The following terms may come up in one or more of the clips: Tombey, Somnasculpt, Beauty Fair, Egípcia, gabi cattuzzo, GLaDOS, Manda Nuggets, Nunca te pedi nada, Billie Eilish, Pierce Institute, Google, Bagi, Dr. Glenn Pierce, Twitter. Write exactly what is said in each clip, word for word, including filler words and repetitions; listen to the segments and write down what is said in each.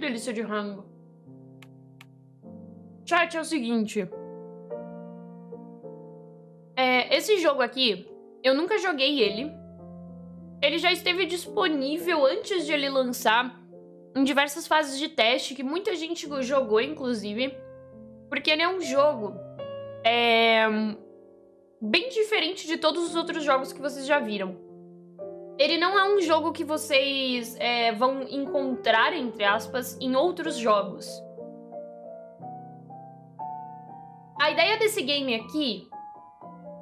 Que delícia de rango. Chat, é o seguinte. É, esse jogo aqui, eu nunca joguei ele. Ele já esteve disponível antes de ele lançar em diversas fases de teste, que muita gente jogou, inclusive. Porque ele é um jogo é, bem diferente de todos os outros jogos que vocês já viram. Ele não é um jogo que vocês é, vão encontrar, entre aspas, em outros jogos. A ideia desse game aqui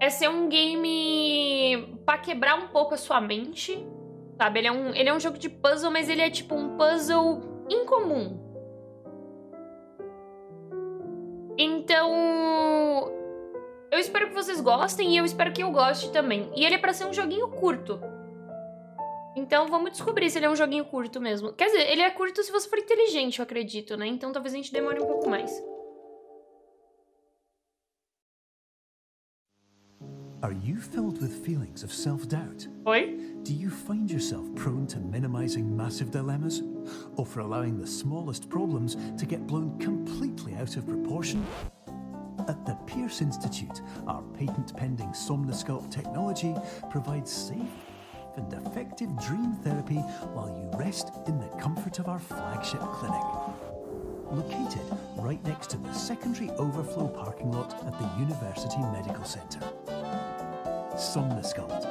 é ser um game pra quebrar um pouco a sua mente, sabe? Ele é um, ele é um jogo de puzzle, mas ele é tipo um puzzle incomum. Então, eu espero que vocês gostem e eu espero que eu goste também. E ele é pra ser um joguinho curto. Então vamos descobrir se ele é um joguinho curto mesmo. Quer dizer, ele é curto se você for inteligente, eu acredito, né? Então talvez a gente demore um pouco mais. Are you filled with feelings of self-doubt? Oi? Do you find yourself prone to minimizing massive dilemmas? Or for allowing the smallest problems to get blown completely out of proportion? At the Pierce Institute, our patent-pending Somnasculpt technology provides safe and effective dream therapy while you rest in the comfort of our flagship clinic. Located right next to the secondary overflow parking lot at the University Medical Center. Somnasculpt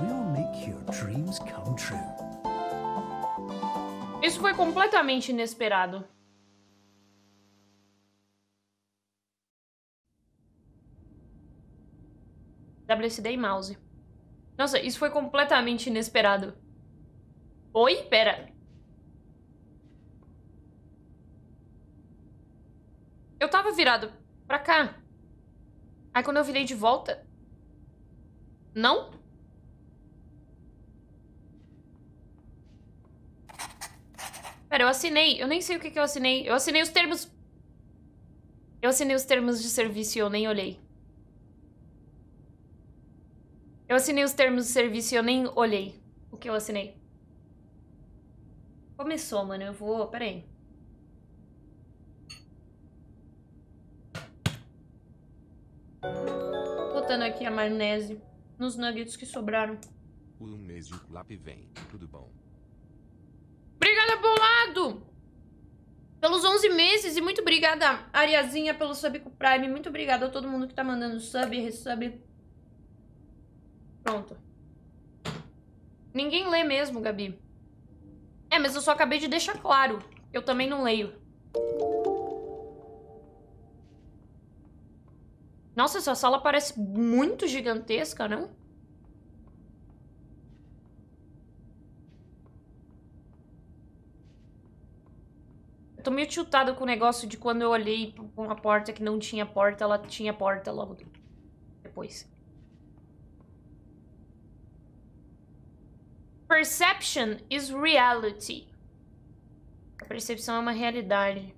will make your dreams come true. Isso foi completamente inesperado. W S D e mouse. Nossa, isso foi completamente inesperado. Oi? Pera. Eu tava virado pra cá. Aí quando eu virei de volta... Não? Pera, eu assinei. Eu nem sei o que que eu assinei. Eu assinei os termos... Eu assinei os termos de serviço e eu nem olhei. Eu assinei os termos de serviço e eu nem olhei o que eu assinei. Começou, mano. Eu vou... Pera aí. Botando aqui a maionese nos nuggets que sobraram. Um mês de clap vem. Tudo bom? Obrigada, Bolado! Pelos onze meses e muito obrigada, Ariazinha, pelo sub com o Prime. Muito obrigada a todo mundo que tá mandando sub, resub... Pronto. Ninguém lê mesmo, Gabi. É, mas eu só acabei de deixar claro. Eu também não leio. Nossa, essa sala parece muito gigantesca, não? Eu tô meio tiltada com o negócio de quando eu olhei pra uma porta que não tinha porta, ela tinha porta logo depois. Perception is reality. A percepção é uma realidade.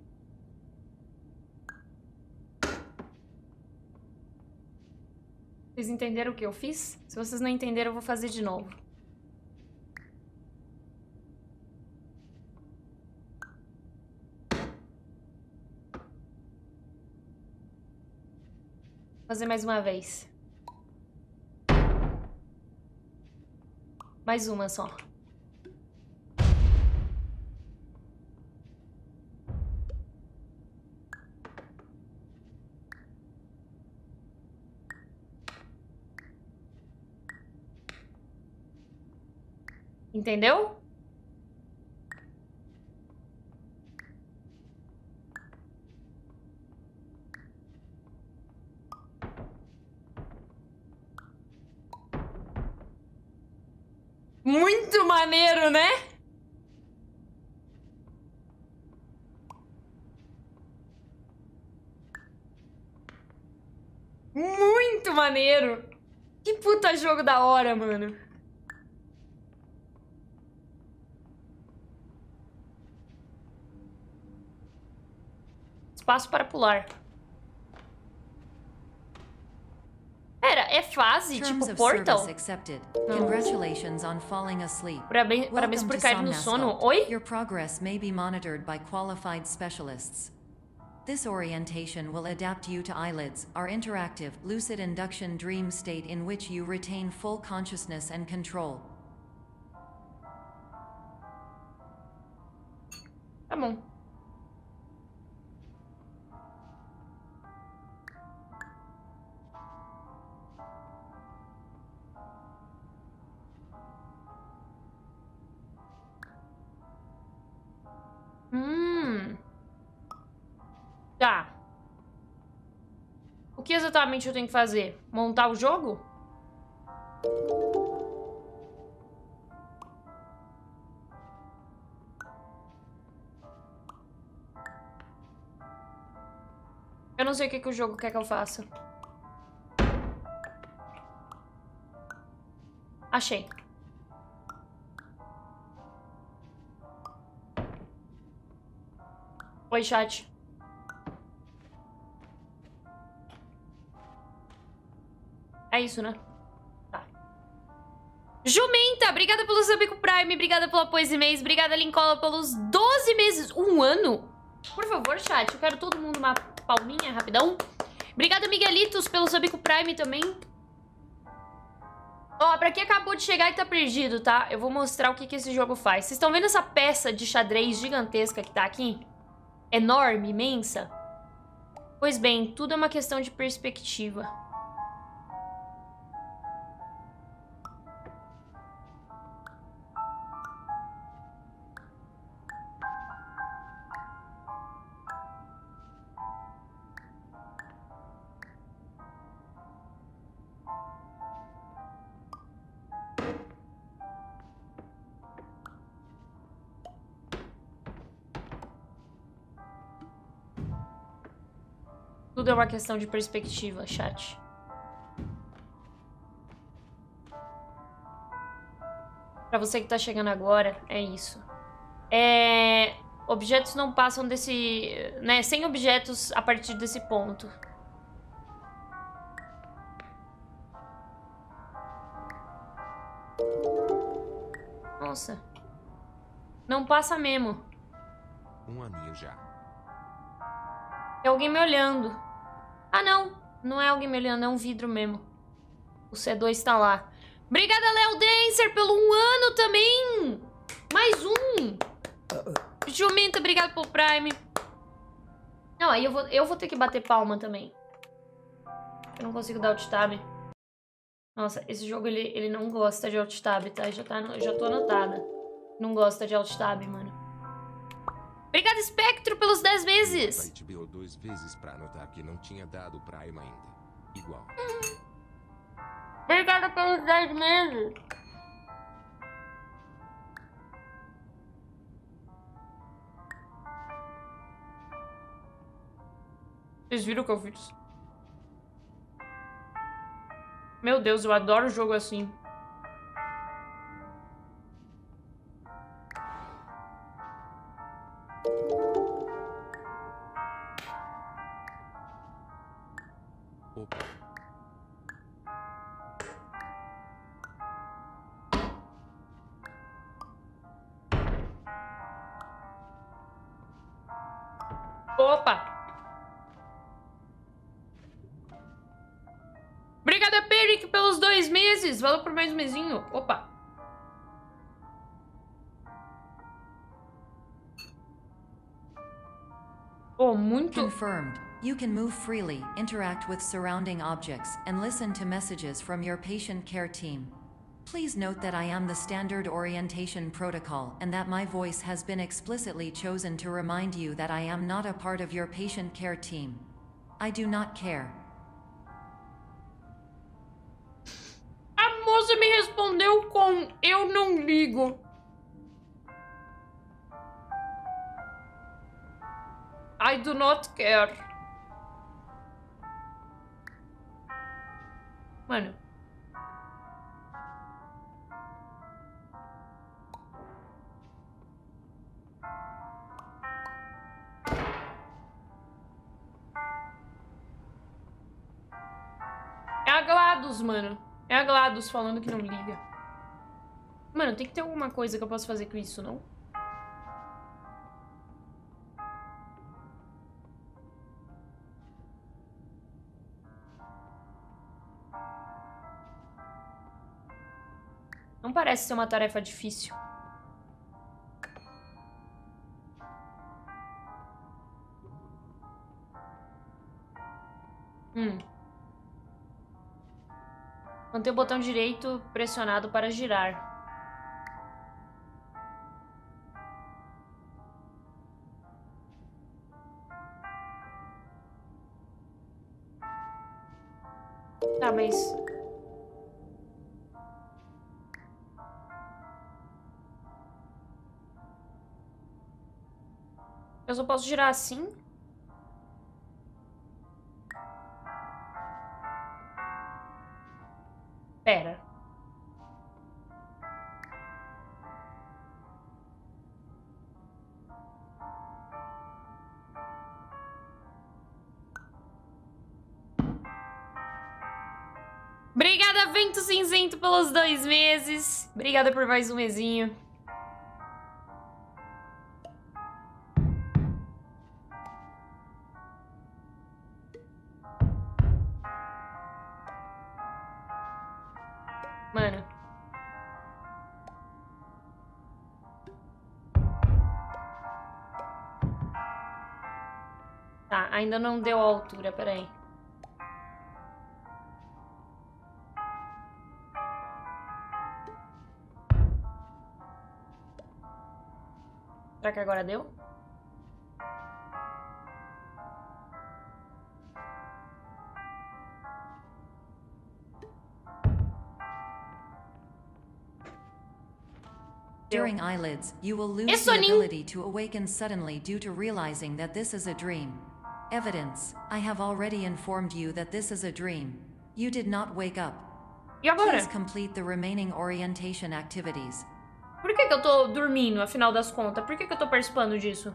Vocês entenderam o que eu fiz? Se vocês não entenderam, eu vou fazer de novo. Vou fazer mais uma vez. Mais uma só. Entendeu? Muito maneiro, né? Muito maneiro. Que puta jogo da hora, mano. Espaço para pular. Pera, é fase, tipo Portal? Congratulations on falling asleep. Parabéns, parabéns por cair no sono. Oi? Your progress may be monitored by qualified specialists. This orientation will adapt you to eyelids, our interactive, lucid induction dream state in which you retain full consciousness and control. Tá bom. Hum. Tá. O que exatamente eu tenho que fazer? Montar o jogo? Eu não sei o que, que o jogo quer que eu faça. Achei. Oi, chat. É isso, né? Tá. Jumenta, obrigada pelo sub com Prime, obrigada pelo apoio esse mês, obrigada, Lincola, pelos doze meses, um ano. Por favor, chat, eu quero todo mundo uma palminha, rapidão. Obrigada, Miguelitos, pelo sub com Prime também. Ó, pra quem acabou de chegar e tá perdido, tá? Eu vou mostrar o que, que esse jogo faz. Vocês estão vendo essa peça de xadrez gigantesca que tá aqui? Enorme, imensa? Pois bem, tudo é uma questão de perspectiva. Tudo é uma questão de perspectiva, chat. Pra você que tá chegando agora, é isso. É... Objetos não passam desse... né? Sem objetos a partir desse ponto. Nossa. Não passa mesmo. Um aninho já. É alguém me olhando. Ah, não. Não é alguém me olhando, é um vidro mesmo. O C dois tá lá. Obrigada, Léo Dancer, pelo um ano também. Mais um. Jumenta, obrigado pelo Prime. Não, aí eu vou, eu vou ter que bater palma também. Eu não consigo dar alt-tab. Nossa, esse jogo, ele, ele não gosta de alt-tab, tá? Já, tá no, já tô anotada. Não gosta de alt-tab, mano. Obrigada, Spectro, pelos dez meses. H B O duas vezes pra anotar que não tinha dado Prime ainda. Igual. Uhum. Obrigada pelos dez meses. Vocês viram o que eu fiz? Meu Deus, eu adoro jogo assim. Opa! Obrigada, Peric, pelos dois meses. Valeu por mais um mesinho. Opa! Oh, muito... Confirmed. You can move freely, interact with surrounding objects, and listen to messages from your patient care team. Please note that I am the standard orientation protocol and that my voice has been explicitly chosen to remind you that I am not a part of your patient care team. I do not care. A moça me respondeu com eu não ligo. I do not care. Mano. GLaDOS, mano. É a GLaDOS falando que não liga. Mano, tem que ter alguma coisa que eu possa fazer com isso, não? Não parece ser uma tarefa difícil. Hum. Manter o botão direito pressionado para girar. Tá, mas... eu só posso girar assim? Pera. Obrigada, Vento Cinzento, pelos dois meses. Obrigada por mais um mesinho. Mano. Tá, ainda não deu a altura, peraí. Será que agora deu? During eyelids, you will lose the ability to awaken suddenly due to realizing that this is a dream. Evidence, I have already informed you that this is a dream. You did not wake up. E agora? Please complete the remaining orientation activities. Por que que eu tô dormindo, afinal das contas? Por que que eu tô participando disso?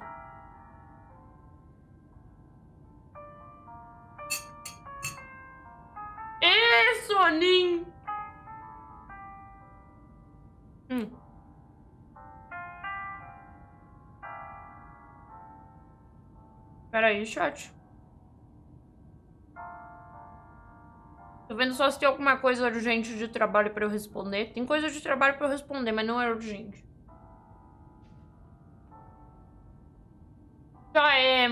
E soninho! Hum. Peraí, chat. Tô vendo só se tem alguma coisa urgente de trabalho pra eu responder. Tem coisa de trabalho pra eu responder, mas não é urgente. Já é...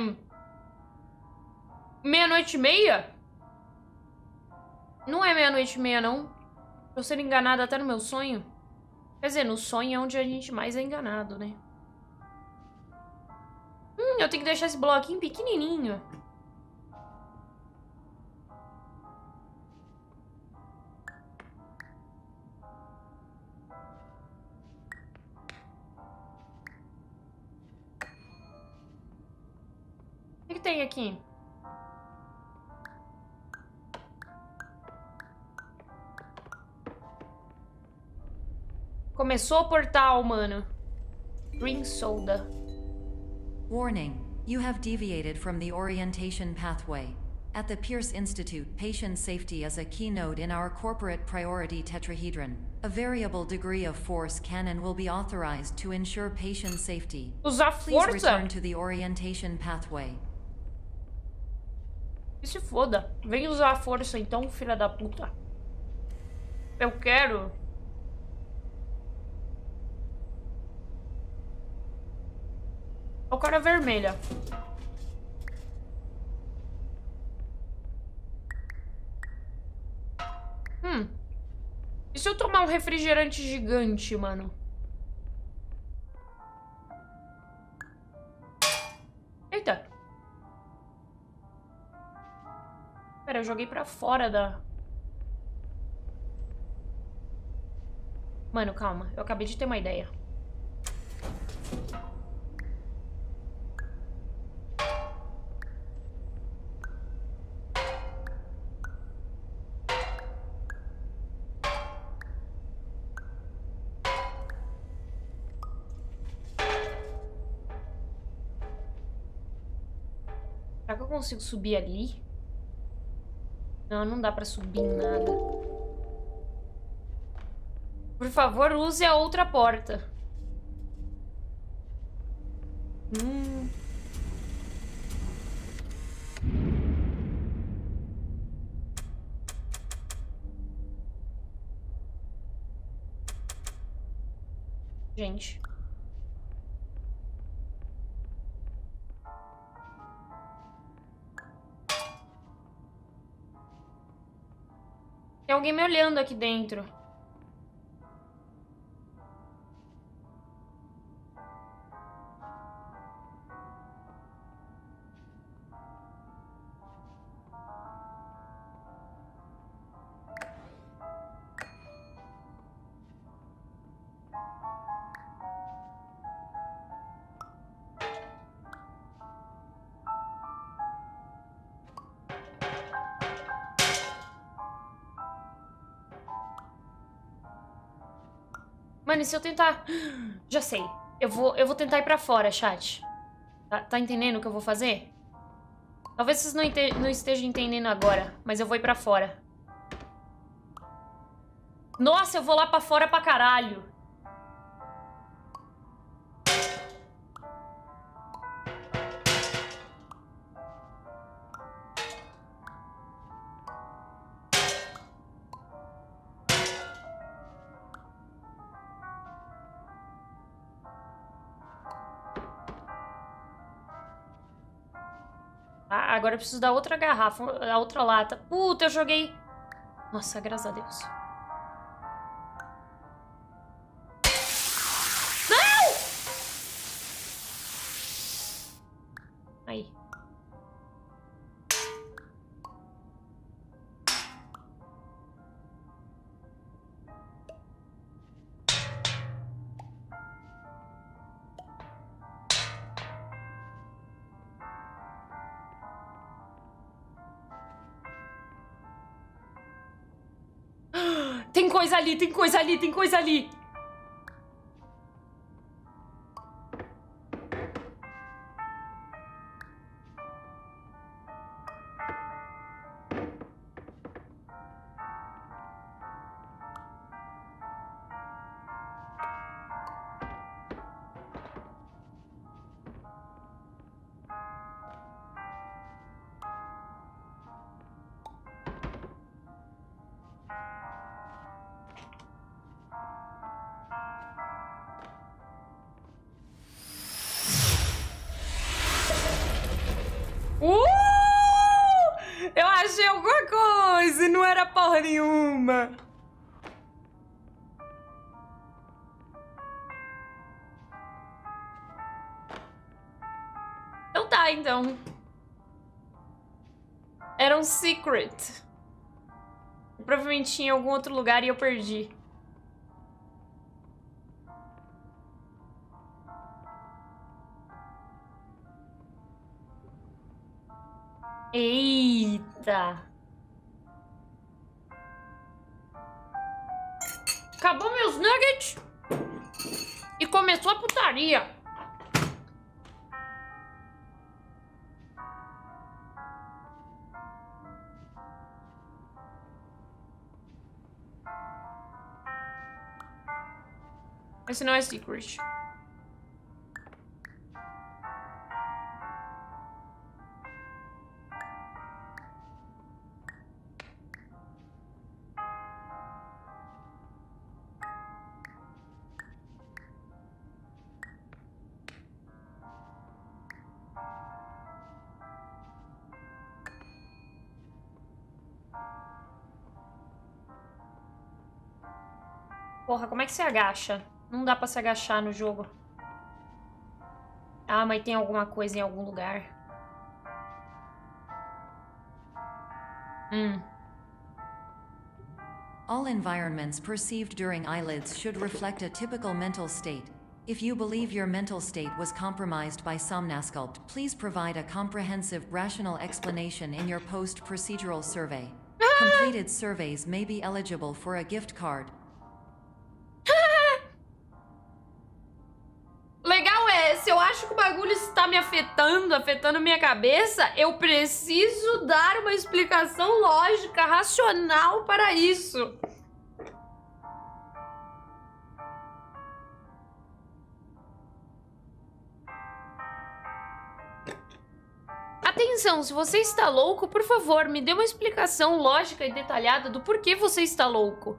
meia-noite e meia? Não é meia-noite e meia, não. Tô sendo enganada até no meu sonho. Quer dizer, no sonho é onde a gente mais é enganado, né? Hum, eu tenho que deixar esse bloquinho pequenininho. O que que tem aqui? Começou o portal, mano. Green Soda. Warning, you have deviated from the orientation pathway. At the Pierce Institute, patient safety is a key node in our corporate priority tetrahedron. A variable degree of force can and will be authorized to ensure patient safety. Please return to the orientation pathway. Que se foda. Vem usar a força então, filha da puta. Eu quero... o cara vermelha. Hum. E se eu tomar um refrigerante gigante, mano? Eita. Pera, eu joguei pra fora da... Mano, calma. Eu acabei de ter uma ideia. Será que eu consigo subir ali? Não, não dá pra subir nada. Por favor, use a outra porta. Hum. Gente. Tem alguém me olhando aqui dentro. Mano, e se eu tentar... Já sei. Eu vou, eu vou tentar ir pra fora, chat. Tá, tá entendendo o que eu vou fazer? Talvez vocês não, ente... não estejam entendendo agora, mas eu vou ir pra fora. Nossa, eu vou lá pra fora pra caralho. Agora eu preciso da outra garrafa, da outra lata. Puta, eu joguei... Nossa, graças a Deus. Não! Aí. Tem coisa ali, tem coisa ali, tem coisa ali. Nenhuma. Então tá, então. Era um secret. Provavelmente tinha em algum outro lugar e eu perdi. Eita. Acabou meus nuggets e começou a putaria. Esse não é secret. Porra, como é que se agacha? Não dá pra se agachar no jogo. Ah, mas tem alguma coisa em algum lugar. Hum. All environments perceived during eyelids should reflect a typical mental state. If you believe your mental state was compromised by Somnasculpt, please provide a comprehensive rational explanation in your post-procedural survey. Completed surveys may be eligible for a gift card. Acho que o bagulho está me afetando, afetando minha cabeça. Eu preciso dar uma explicação lógica, racional para isso. Atenção, se você está louco, por favor, me dê uma explicação lógica e detalhada do porquê você está louco.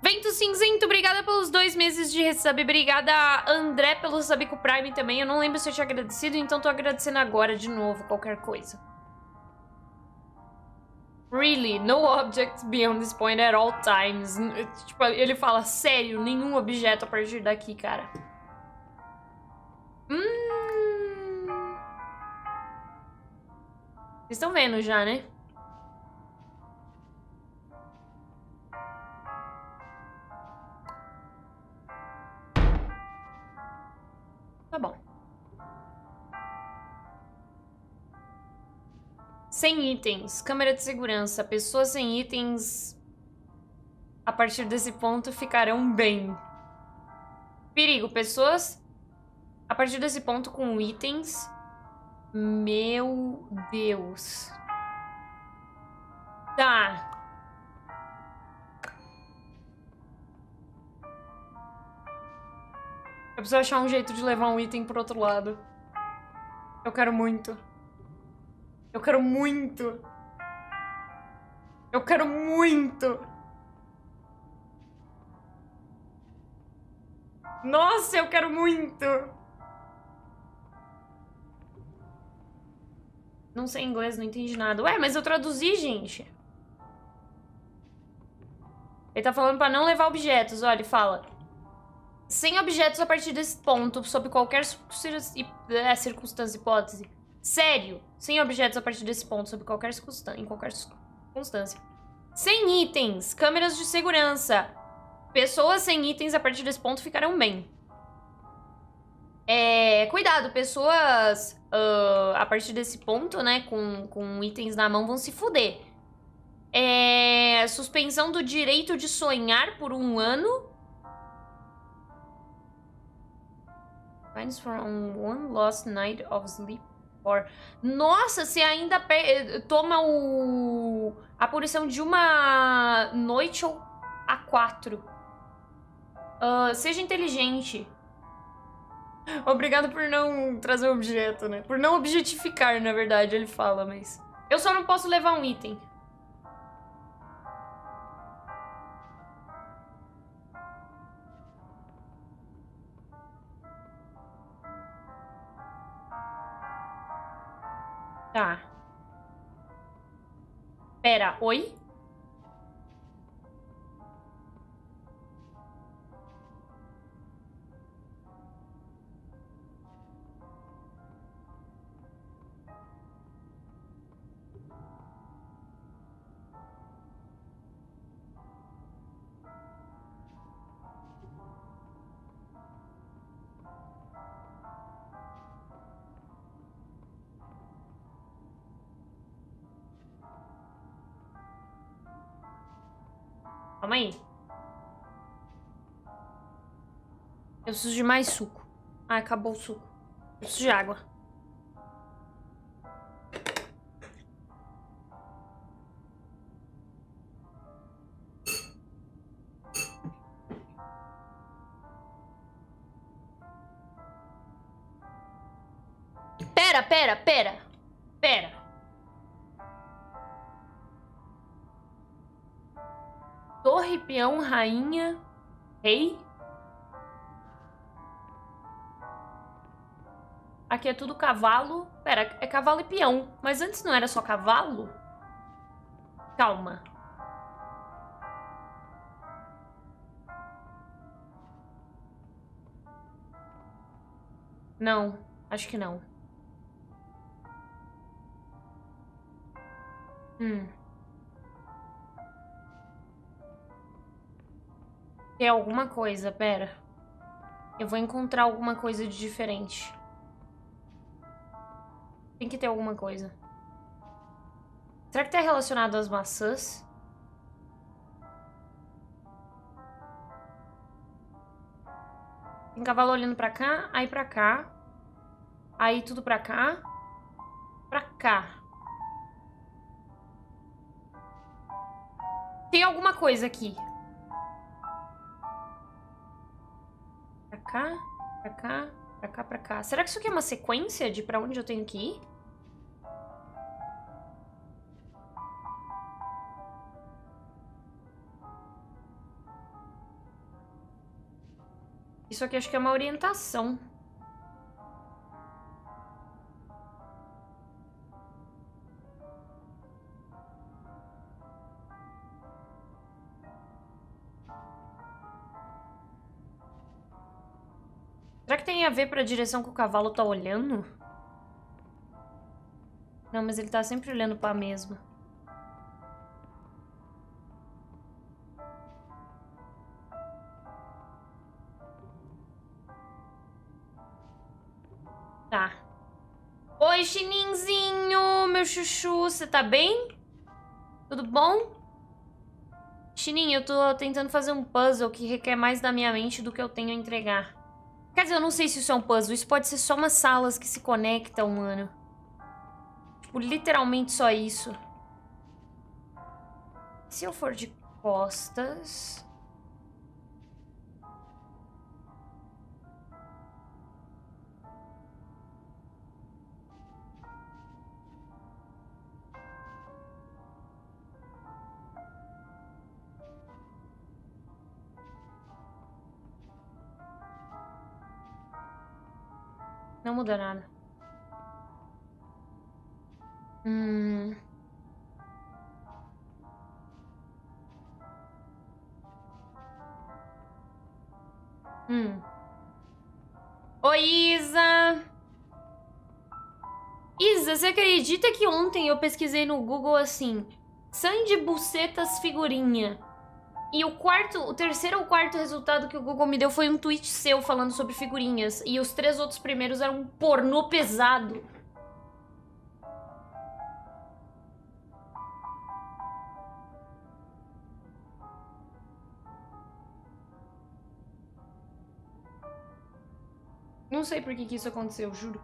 Vento Cinzento, obrigada pelos dois meses de resub. Obrigada, André, pelo Sabico Prime também. Eu não lembro se eu tinha agradecido, então tô agradecendo agora de novo qualquer coisa. Really, no objects beyond this point at all times. Tipo, ele fala, sério, nenhum objeto a partir daqui, cara. Hum... Vocês estão vendo já, né? Tá bom. Sem itens, câmera de segurança, pessoas sem itens a partir desse ponto ficarão bem. Perigo, pessoas a partir desse ponto com itens. Meu Deus. Tá. Eu preciso achar um jeito de levar um item pro outro lado. Eu quero muito. Eu quero muito. Eu quero muito. Nossa, eu quero muito. Não sei inglês, não entendi nada. Ué, mas eu traduzi, gente. Ele tá falando pra não levar objetos. Olha, ele fala... Sem objetos a partir desse ponto, sob qualquer circunstância, hipótese. Sério, sem objetos a partir desse ponto, sob qualquer circunstância, em qualquer circunstância. Sem itens, câmeras de segurança. Pessoas sem itens a partir desse ponto ficarão bem. É, cuidado, pessoas uh, a partir desse ponto, né, com, com itens na mão vão se fuder. É, suspensão do direito de sonhar por um ano. From one lost night of sleep or... Nossa, você ainda toma o... a punição de uma noite ou a quatro. Uh, seja inteligente. Obrigado por não trazer objeto, né? Por não objetificar, na verdade, ele fala, mas... Eu só não posso levar um item. Tá. Pera, oi? Calma aí. Eu preciso de mais suco. Ah, acabou o suco. Eu preciso de água. Pera, pera, pera. Pera. Torre, peão, rainha, rei. Aqui é tudo cavalo. Pera, é cavalo e peão. Mas antes não era só cavalo? Calma. Não, acho que não. Hum. Tem alguma coisa, pera. Eu vou encontrar alguma coisa de diferente. Tem que ter alguma coisa. Será que tá relacionado às maçãs? Tem cavalo olhando pra cá, aí pra cá. Aí tudo pra cá. Pra cá. Tem alguma coisa aqui. Pra cá, pra cá, Pra cá, pra cá. Será que isso aqui é uma sequência de pra onde eu tenho que ir? Isso aqui acho que é uma orientação. Será que tem a ver pra direção que o cavalo tá olhando? Não, mas ele tá sempre olhando pra mesma. Tá. Oi, Chininzinho, meu chuchu, você tá bem? Tudo bom? Chininho, eu tô tentando fazer um puzzle que requer mais da minha mente do que eu tenho a entregar. Quer dizer, eu não sei se isso é um puzzle. Isso pode ser só umas salas que se conectam, mano. Tipo, literalmente só isso. Se eu for de costas... Não muda nada. Hum. Hum. Oi, Isa! Isa, você acredita que ontem eu pesquisei no Google assim... Sandy bucetas figurinha. E o quarto, o terceiro ou quarto resultado que o Google me deu foi um tweet seu falando sobre figurinhas. E os três outros primeiros eram um pornô pesado. Não sei por que que isso aconteceu, juro.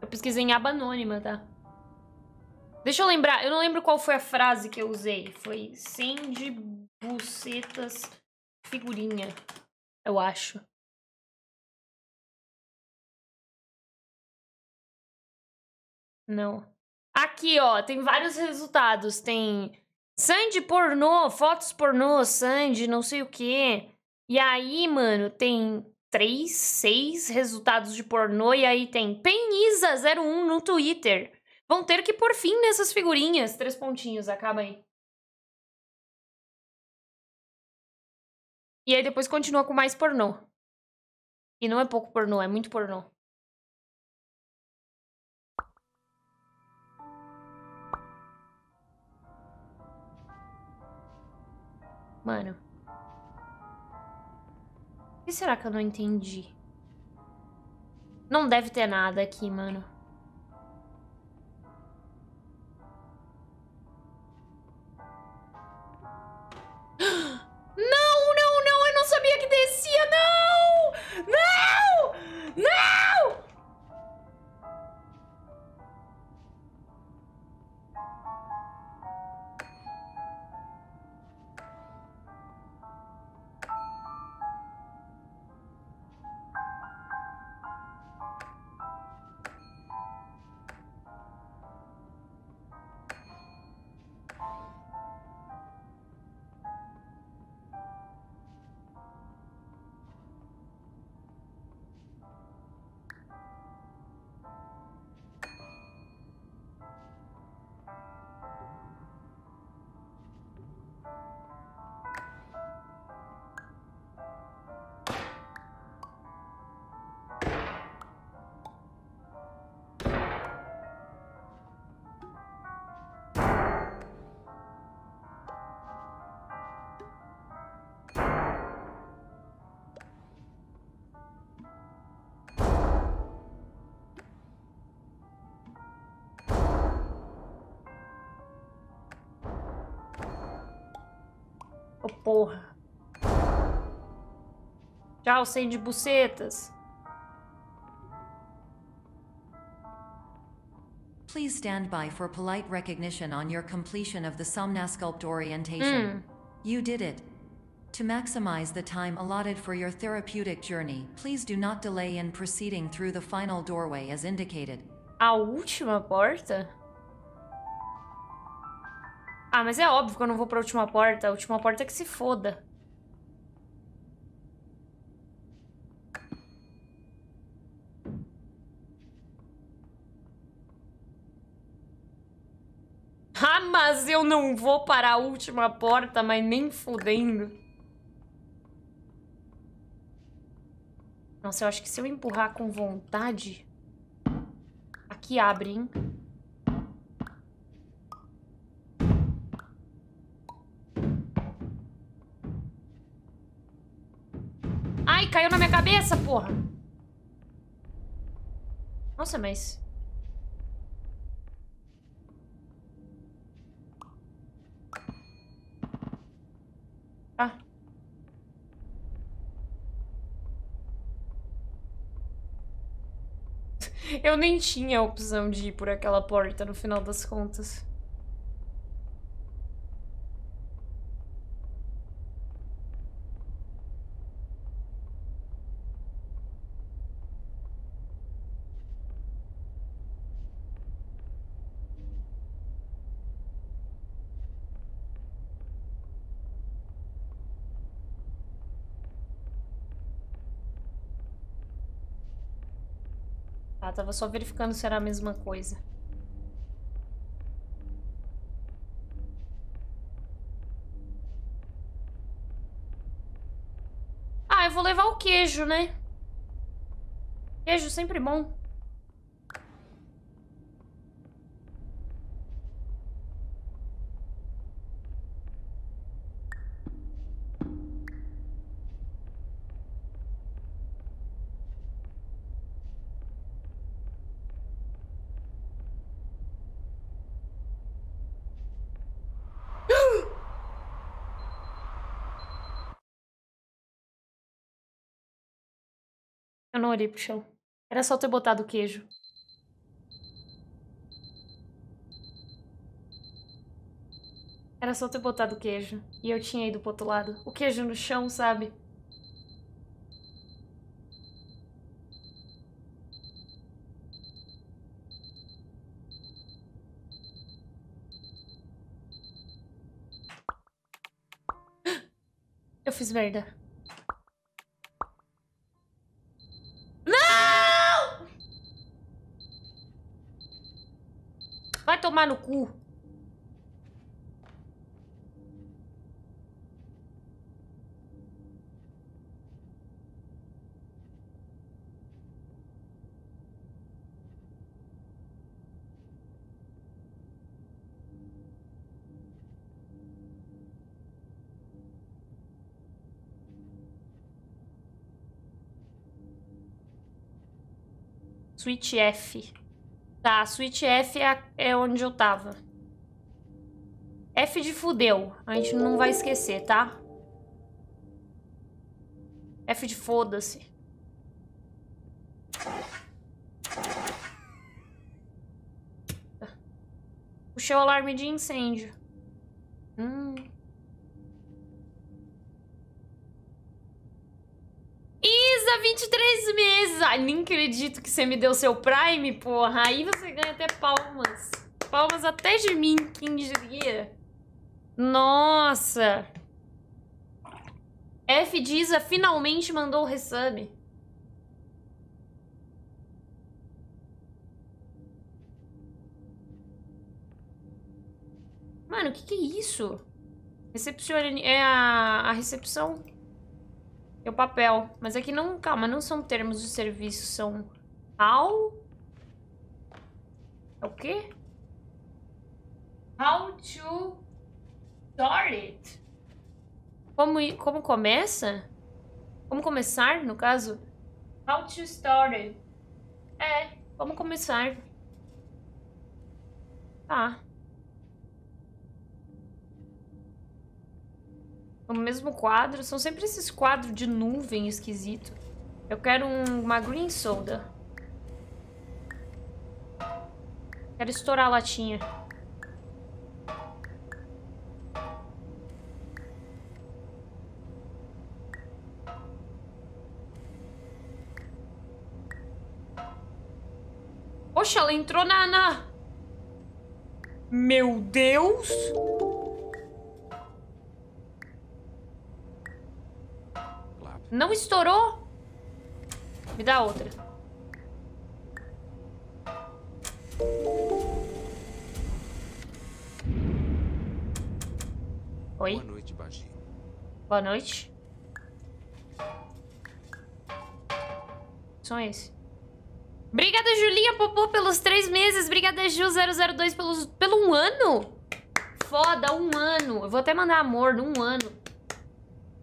Eu pesquisei em aba anônima, tá? Deixa eu lembrar, eu não lembro qual foi a frase que eu usei. Foi Sandy... bucetas figurinha, eu acho. Não. Aqui, ó, tem vários resultados. Tem Sandy pornô, fotos pornô, Sandy, não sei o quê. E aí, mano, tem três, seis resultados de pornô. E aí tem Penisa zero um no Twitter. Vão ter que pôr fim nessas figurinhas. Três pontinhos, acaba aí. E aí depois continua com mais pornô. E não é pouco pornô, é muito pornô. Mano. O que será que eu não entendi? Não deve ter nada aqui, mano. Porra. Tchau, Sandy bucetas. Please stand by for polite recognition on your completion of the Somnasculpt orientation. Mm. You did it. To maximize the time allotted for your therapeutic journey, please do not delay in proceeding through the final doorway as indicated. A última porta? Ah, mas é óbvio que eu não vou pra última porta. A última porta é que se foda. Ah, mas eu não vou para a última porta, mas nem fudendo. Nossa, eu acho que se eu empurrar com vontade... Aqui abre, hein? Ai, caiu na minha cabeça, porra! Nossa, mas... Ah. Eu nem tinha a opção de ir por aquela porta no final das contas. Ah, tava só verificando se era a mesma coisa. Ah, eu vou levar o queijo, né? Queijo sempre bom. Eu não olhei pro chão. Era só ter botado o queijo. Era só ter botado o queijo. E eu tinha ido pro outro lado. O queijo no chão, sabe? Eu fiz merda. Vai tomar no cu. Switch F. Tá, a suíte F é onde eu tava. F de fudeu. A gente não vai esquecer, tá? F de foda-se. Puxei o alarme de incêndio. Hum. Isa, vinte e três meses. Ai, nem acredito que você me deu seu Prime, porra. Aí você ganha até palmas. Palmas até de mim, quem diria. Nossa. F de Isa finalmente mandou o resub. Mano, o que que é isso? Recepcione... É a, a recepção... É o papel. Mas aqui não... Calma, não são termos de serviço. São... How... É o quê? How to... Start it. Como, como começa? Como começar, no caso? How to start it. É. Como começar. Tá. No mesmo quadro, são sempre esses quadros de nuvem esquisito. Eu quero um, uma green soda. Quero estourar a latinha. Poxa, ela entrou na... na... Meu Deus! Não estourou? Me dá outra. Oi? Boa noite, Bagi. Boa noite. São esse. Obrigada, Julinha Popô, pelos três meses. Obrigada, Ju zero zero dois, pelos, pelo um ano. Foda, um ano. Eu vou até mandar amor num ano.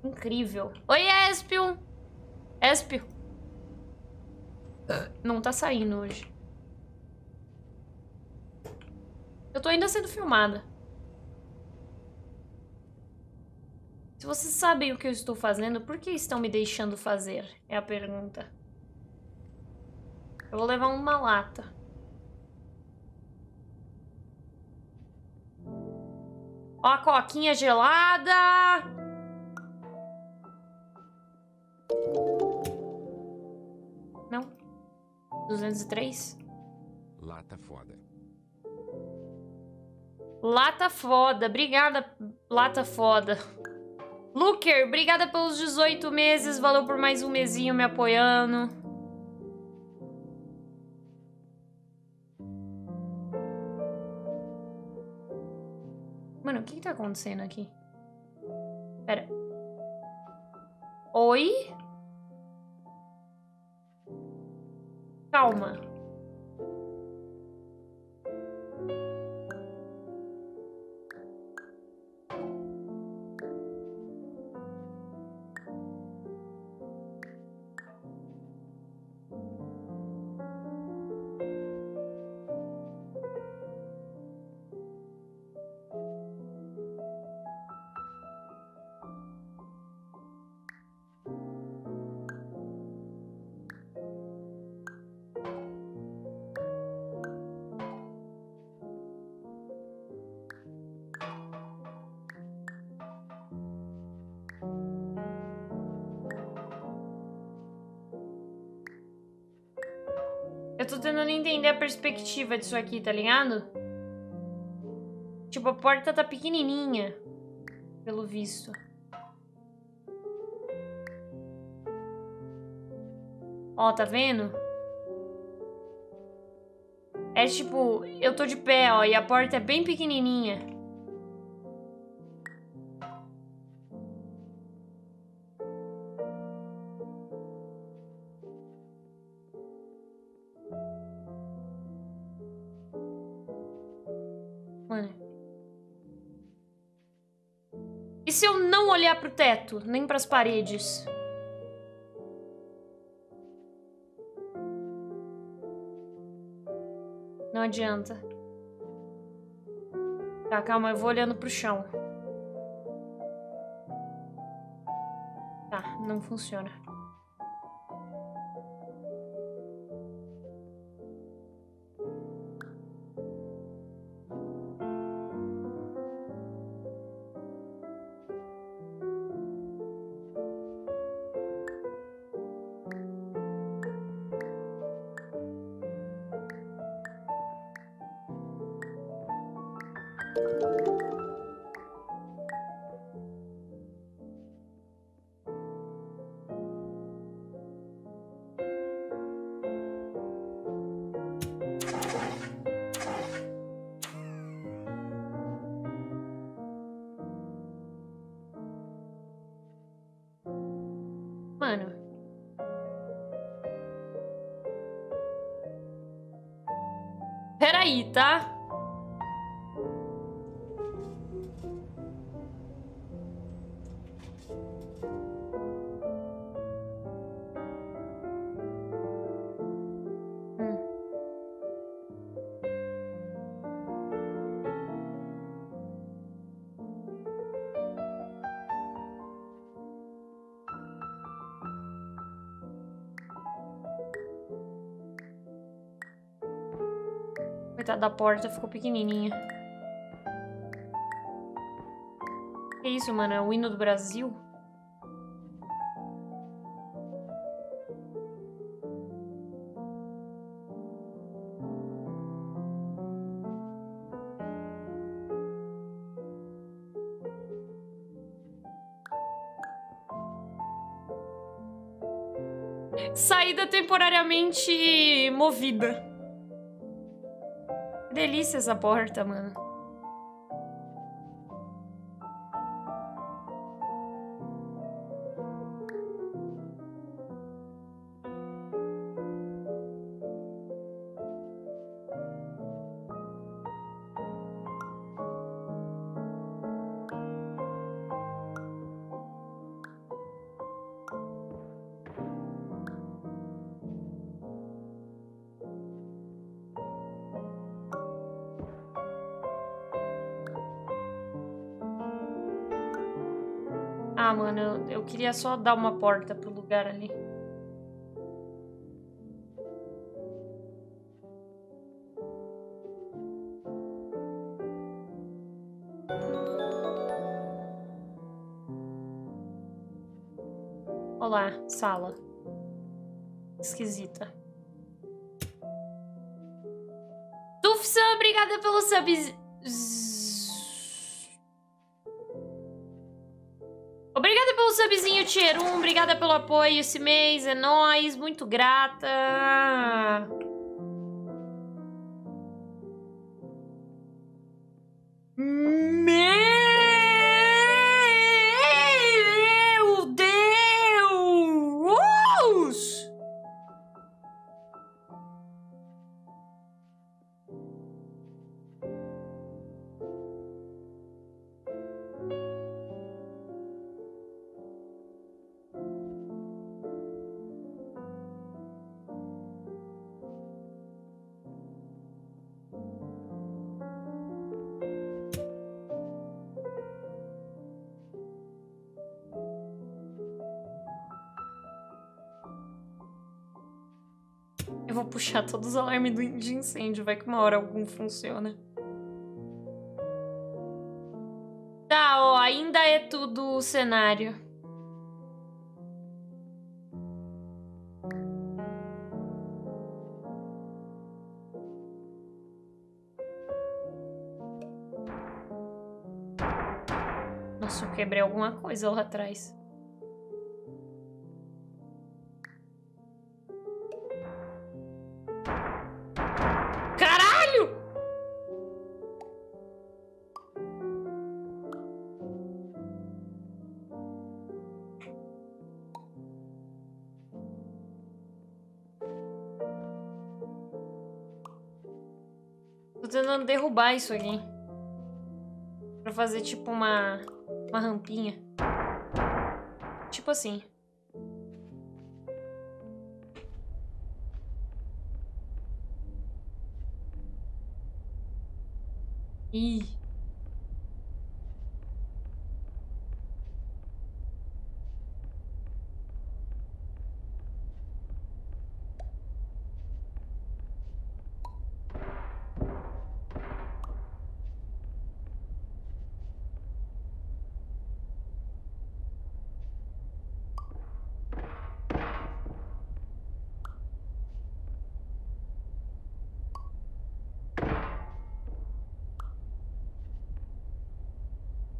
Incrível. Oi, Espio. Espio. Não tá saindo hoje. Eu tô ainda sendo filmada. Se vocês sabem o que eu estou fazendo, por que estão me deixando fazer? É a pergunta. Eu vou levar uma lata. Ó a coquinha gelada! Não. duzentos e três? Lata foda. Lata foda. Obrigada, lata foda. Luker, obrigada pelos dezoito meses. Valeu por mais um mesinho me apoiando. Mano, o que que tá acontecendo aqui? Pera. Oi? Calma. Tô tentando entender a perspectiva disso aqui, tá ligado? Tipo, a porta tá pequenininha, pelo visto. Ó, tá vendo? É tipo, eu tô de pé, ó, e a porta é bem pequenininha. Se eu não olhar pro teto, nem pras paredes. Não adianta. Tá, calma, eu vou olhando pro chão. Tá, não funciona. Peraí, tá? Hum. Coitada da porta, ficou pequenininha. Que isso, mano? É o hino do Brasil? Saída temporariamente movida. Delícia essa porta, mano. Ah, mano, eu queria só dar uma porta pro lugar ali. Olá, sala. Esquisita. Tufsa, obrigada pelo sub... Subzinho Tier um, obrigada pelo apoio esse mês, é nóis, muito grata. Meu Deus! Vou puxar todos os alarmes de incêndio, vai que uma hora algum funciona. Tá, ó, ainda é tudo o cenário. Nossa, eu quebrei alguma coisa lá atrás. Tentando derrubar isso aqui pra fazer tipo uma uma rampinha, tipo assim. Ih.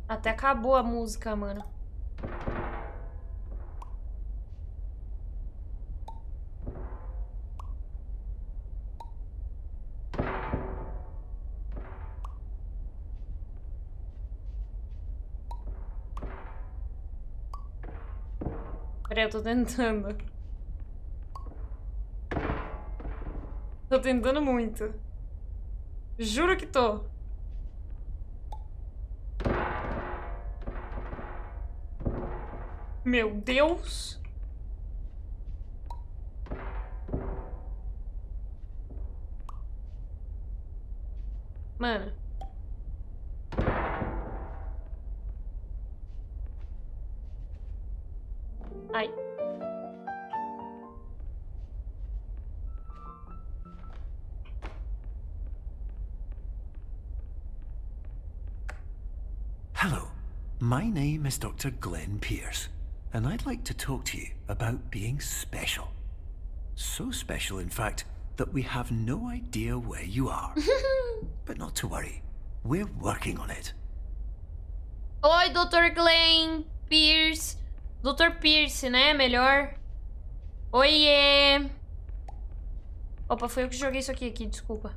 Até acabou a música, mano. Peraí, eu tô tentando. Tô tentando muito. Juro que tô. Meu Deus! Mano. Ai. Hello. My name is Doctor Glenn Pierce. And I'd like to talk to you about being special. So special, in fact, that we have no idea where you are. But not to worry, we're working on it. Oi, doutor Glenn Pierce. doutor Pierce, né? Melhor. Oiê! Opa, foi eu que joguei isso aqui, aqui, desculpa.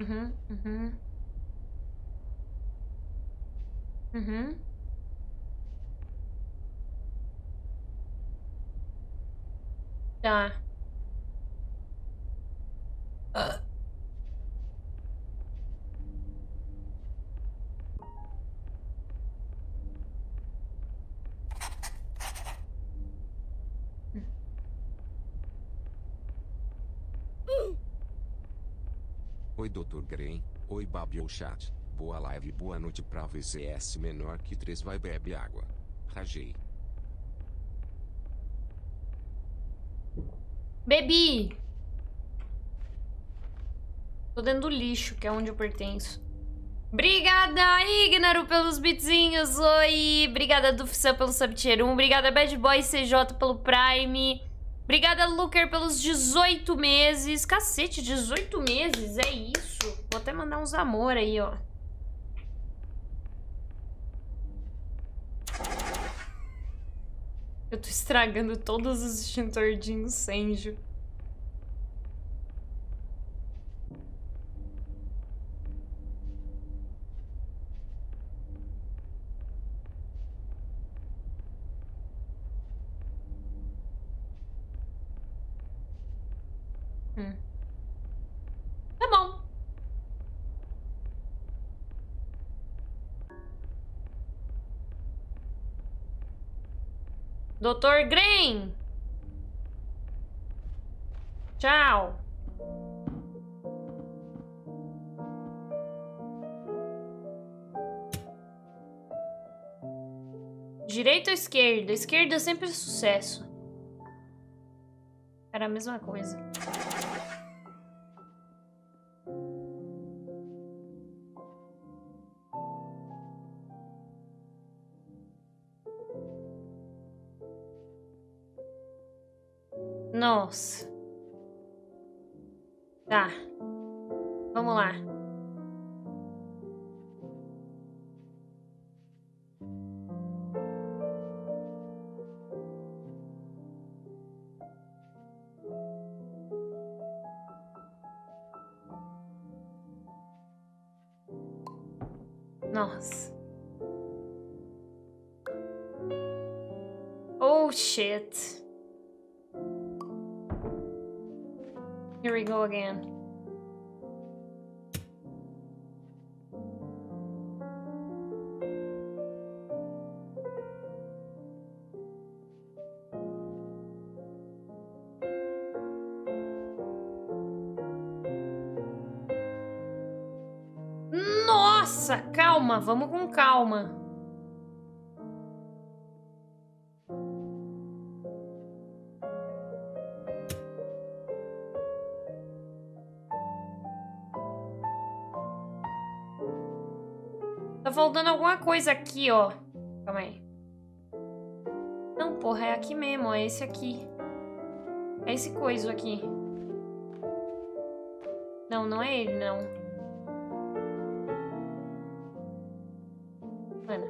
Uhum, uhum. Uhum. Tá. Ah. Oi, doutor Glenn. Oi, Babi ou chat. Boa live, boa noite pra V C S menor que três. Vai, bebe água. Rajei. Bebi! Tô dentro do lixo, que é onde eu pertenço. Obrigada, Ignaro, pelos bitzinhos. Oi! Obrigada, Dufsan, pelo sub-tier um. Obrigada, Bad Boy C J, pelo Prime. Obrigada, Looker, pelos dezoito meses. Cacete, dezoito meses, é isso. Vou até mandar uns amor aí, ó. Eu tô estragando todos os extintores de incêndio. Hum. Tá bom. doutor Glenn. Tchau. Direita ou esquerda? Esquerda sempre é sucesso. Era a mesma coisa. Nossa. Tá. Vamos lá. Nossa. Oh, shit. Here we go again. Nossa, calma, vamos com calma. Faltando alguma coisa aqui, ó. Calma aí. Não, porra, é aqui mesmo, ó. É esse aqui. É esse coiso aqui. Não, não é ele, não. Mano.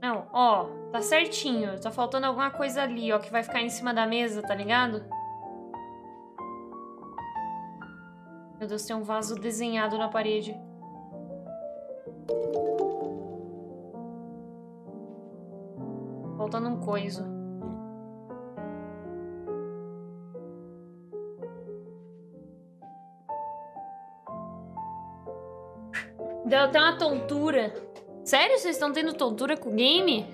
Não, ó. Tá certinho. Tá faltando alguma coisa ali, ó. Que vai ficar em cima da mesa, tá ligado? Meu Deus, tem um vaso desenhado na parede. Faltando um coiso. Deu até uma tontura. Sério? Vocês estão tendo tontura com o game?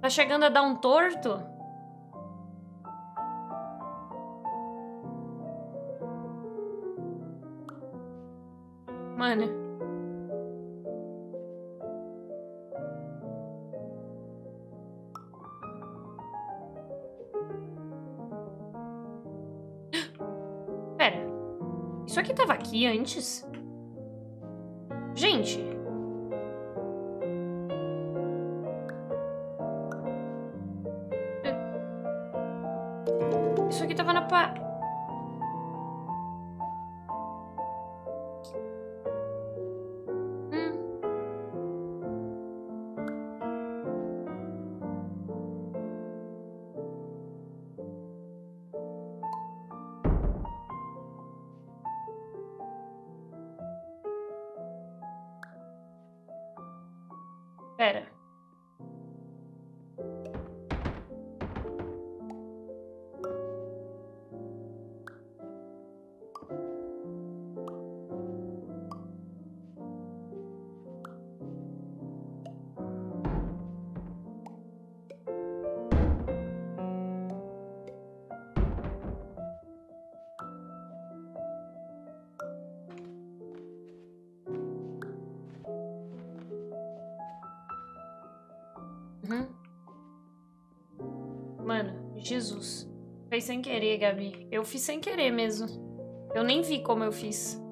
Tá chegando a dar um torto? Mano. Pera. Isso aqui tava aqui antes? Gente. Isso aqui tava na pa... Espera. Jesus, fez sem querer, Gabi. Eu fiz sem querer mesmo. Eu nem vi como eu fiz.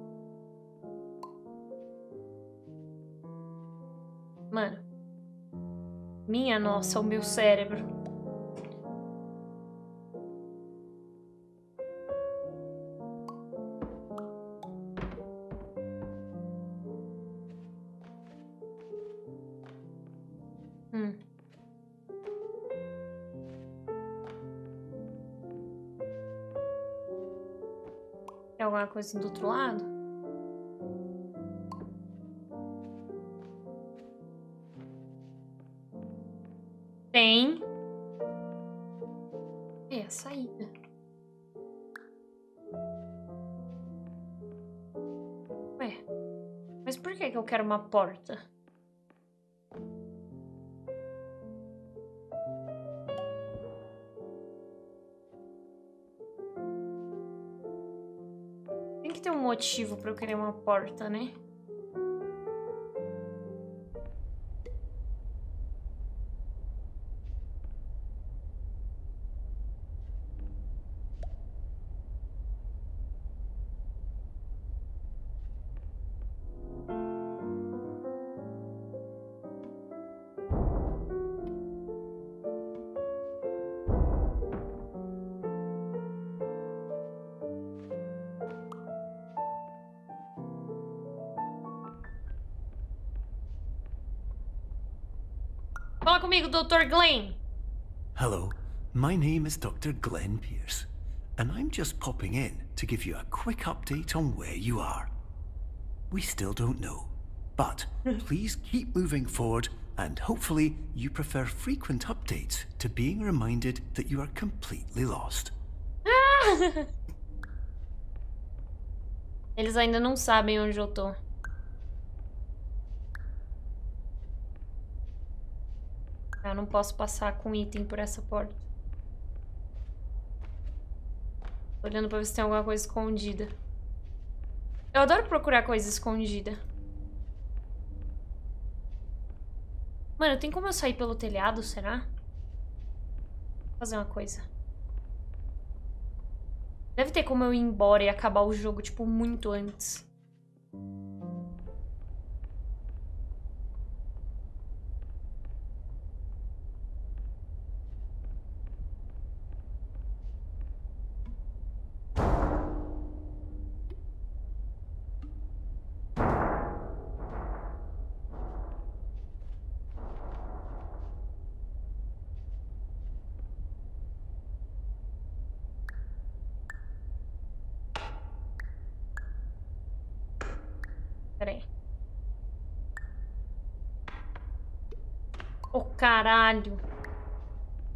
Mano. Minha nossa, o meu cérebro. Alguma coisa do outro lado? Tem. É a saída. Ué, mas por que que eu quero uma porta? Motivo para eu querer uma porta, né? Fala comigo, doutor Glenn. Hello, my name is Doctor Glenn Pierce, and I'm just popping in to give you a quick update on where you are. We still don't know, but please keep moving forward, and hopefully you prefer frequent updates to being reminded that you are completely lost. Eles ainda não sabem onde eu tô. Eu não posso passar com item por essa porta. Tô olhando pra ver se tem alguma coisa escondida. Eu adoro procurar coisa escondida. Mano, tem como eu sair pelo telhado, será? Vou fazer uma coisa. Deve ter como eu ir embora e acabar o jogo, tipo, muito antes. Oh, caralho.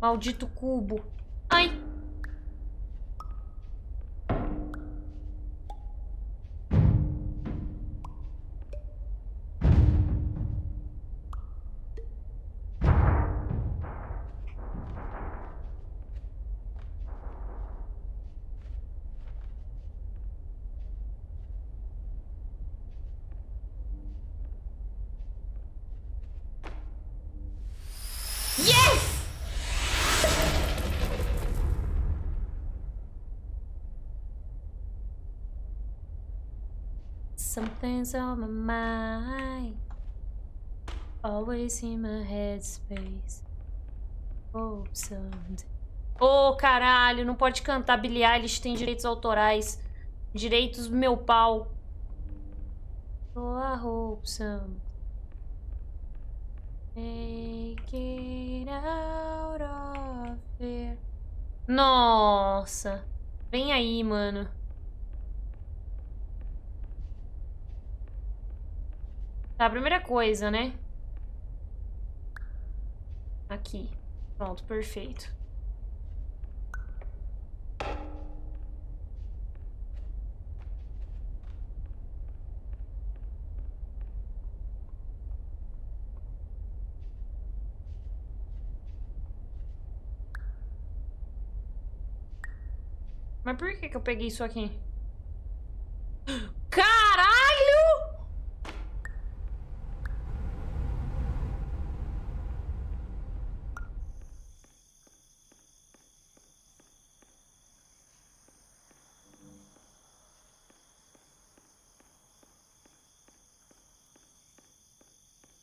Maldito cubo. Ai. Something's on my mind, always in my headspace. Oh, someday. Oh, caralho, não pode cantar Billie Eilish, tem direitos autorais. Direitos meu pau. Oh, I hope someday. Make it out of here. Nossa, vem aí, mano. Tá, a primeira coisa, né? aqui. Pronto, perfeito. Mas por que que eu peguei isso aqui? Caralho!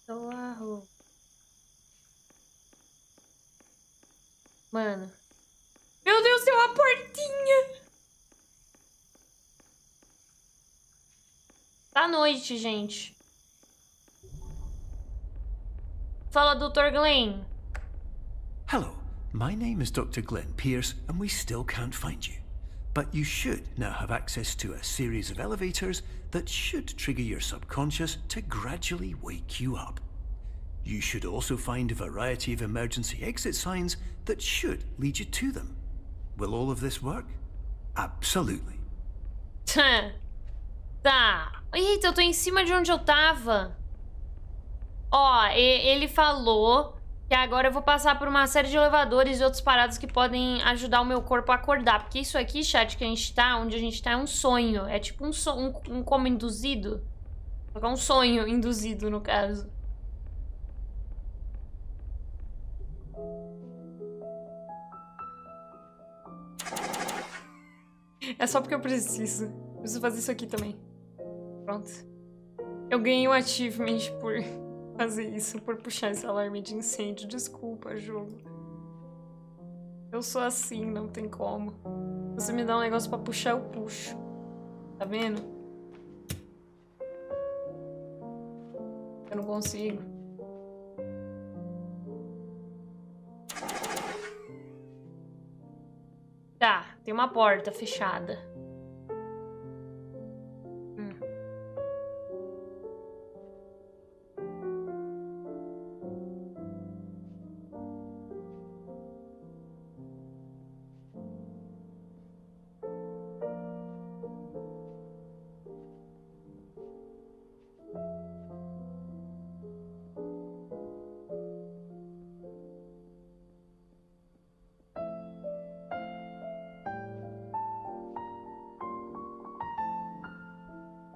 Eu arrumo. Mano. Meu Deus, tem uma portinha! Tá noite, gente. Fala, doutor Glenn. Hello, my name is Doctor Glenn Pierce, and we still can't find you. But you should now have access to a series of elevators that should trigger your subconscious to gradually wake you up. You should also find a variety of emergency exit signs that should lead you to them. Will all of this work? Absolutely. Tá. Eita, eu tô em cima de onde eu tava. Ó, ele falou que agora eu vou passar por uma série de elevadores e outros parados que podem ajudar o meu corpo a acordar. Porque isso aqui, chat, que a gente tá, onde a gente tá, é um sonho. É tipo um, so um, um como induzido. É um sonho induzido, no caso. É só porque eu preciso. Preciso fazer isso aqui também. Pronto. Eu ganhei um achievement por fazer isso, por puxar esse alarme de incêndio. Desculpa, jogo. Eu sou assim, não tem como. Você me dá um negócio pra puxar, eu puxo. Tá vendo? Eu não consigo. Tá, tem uma porta fechada. Hum.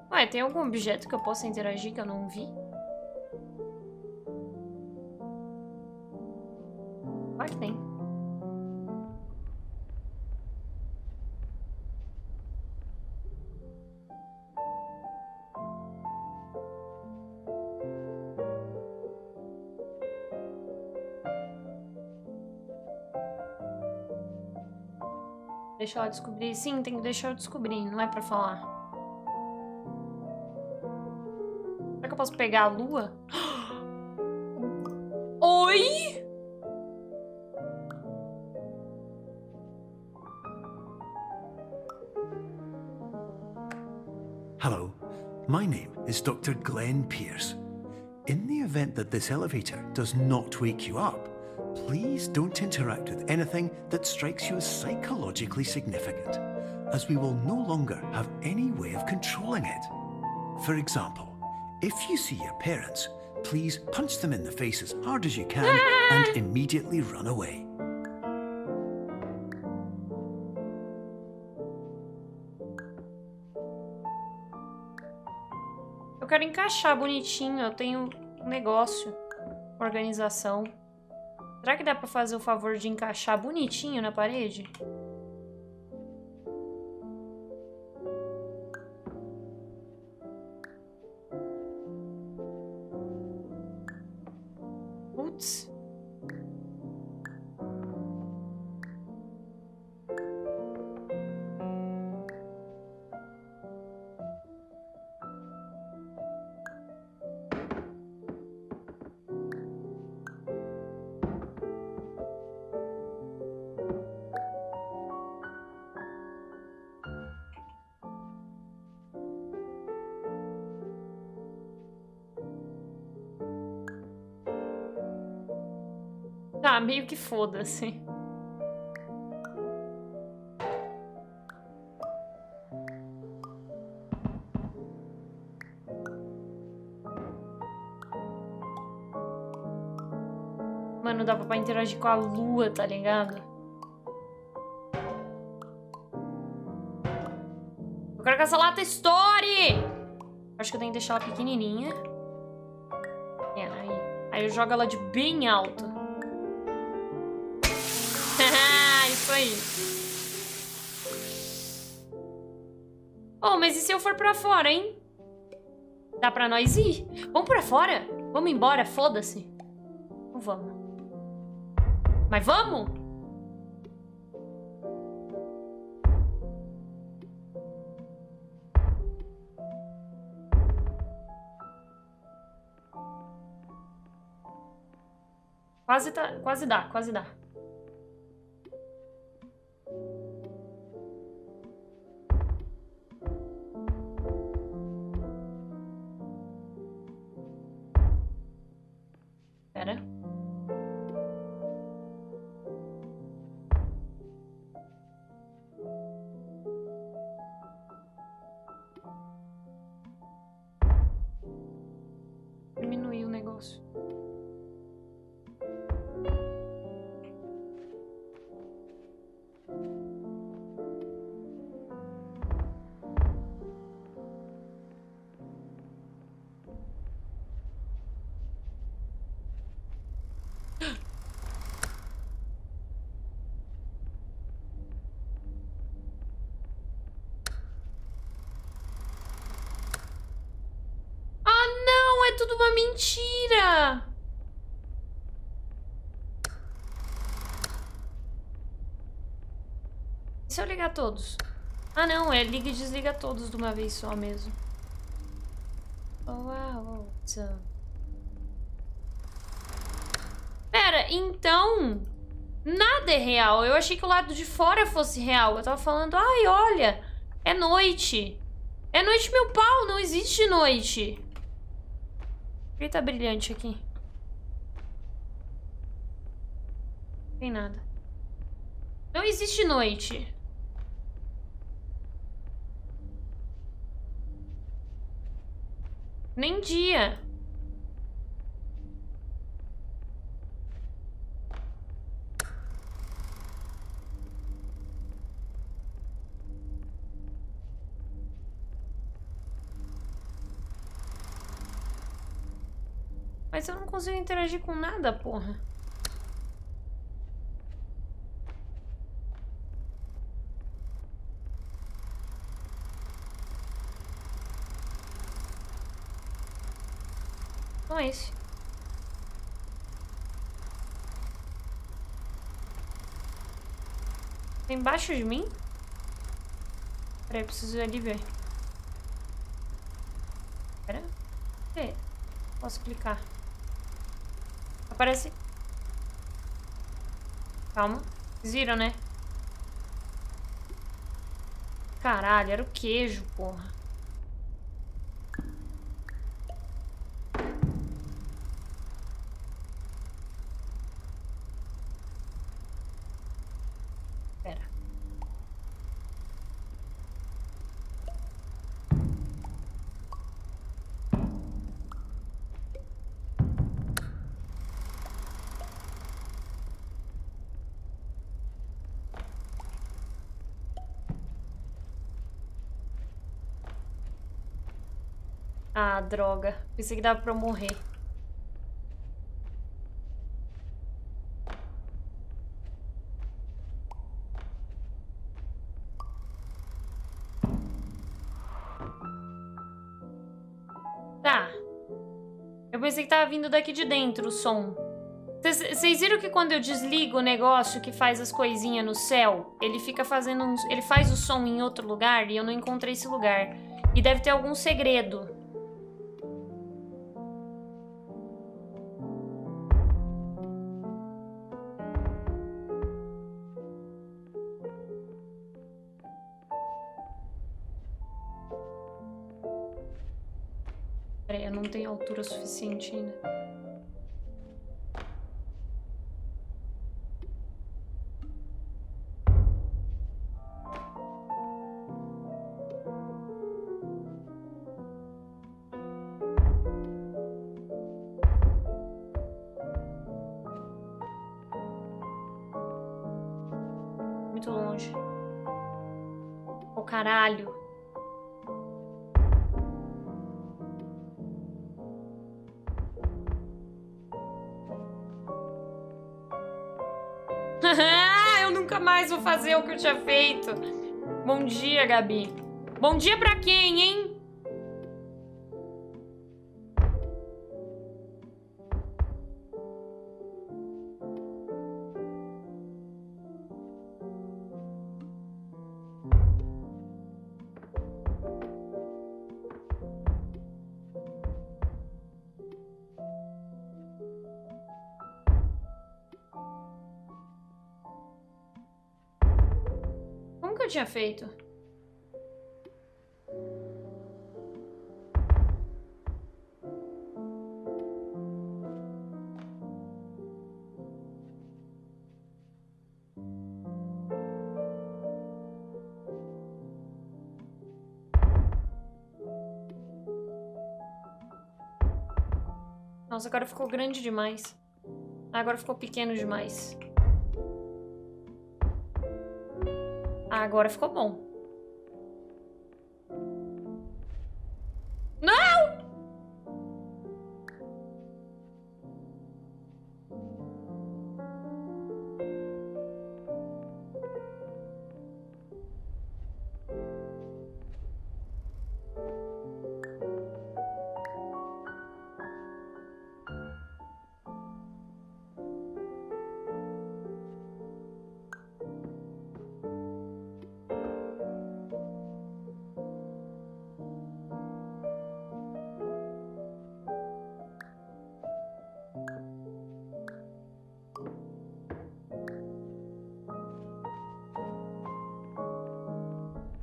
Ué, tem algum objeto que eu possa interagir que eu não vi? Claro que tem. Deixa eu descobrir. Sim, tem que deixar eu descobrir, não é pra falar. Posso pegar a lua? Oi? Hello, my name is Doctor Glenn Pierce. In the event that this elevator does not wake you up, please don't interact with anything that strikes you as psychologically significant, as we will no longer have any way of controlling it. For example, if you see your parents, please punch them in the face as hard as you can and immediately run away. Eu quero encaixar bonitinho, eu tenho um negócio, organização. Será que dá pra fazer o favor de encaixar bonitinho na parede? Tá, meio que foda-se. Mano, dá pra interagir com a lua, tá ligado? Eu quero que essa lata estoure! Acho que eu tenho que deixar ela pequenininha. É, aí. Aí eu jogo ela de bem alto. Isso aí. Oh, mas e se eu for pra fora, hein? Dá pra nós ir? Vamos pra fora? Vamos embora, foda-se. Não vamos. Mas vamos? Quase, tá, quase dá, quase dá. Pera. Tudo uma mentira! E se eu ligar todos? Ah, não, é liga e desliga todos de uma vez só mesmo. Oh, wow, awesome. Pera, então... Nada é real. Eu achei que o lado de fora fosse real. Eu tava falando, ai, olha, é noite. É noite, meu pau, não existe noite. Por que tá brilhante aqui? Não tem nada. Não existe noite. Nem dia. Mas eu não consigo interagir com nada, porra. Não é isso. Tem embaixo de mim? Peraí, eu preciso ir ali ver. Pera. Pera. Posso clicar. Aparece. Calma. Vocês viram, né? Caralho, era o queijo, porra. Pera. Ah, droga. Pensei que dava pra eu morrer. Tá. Eu pensei que tava vindo daqui de dentro o som. Vocês viram que quando eu desligo o negócio que faz as coisinhas no céu, ele fica fazendo um... ele faz o som em outro lugar e eu não encontrei esse lugar. E deve ter algum segredo. Peraí, eu não tenho altura suficiente ainda. caralho. Eu nunca mais vou fazer o que eu tinha feito. Bom dia, Gabi. Bom dia pra quem, hein? Eu tinha feito. Nossa, agora ficou grande demais. Agora ficou pequeno demais. Agora ficou bom. Não!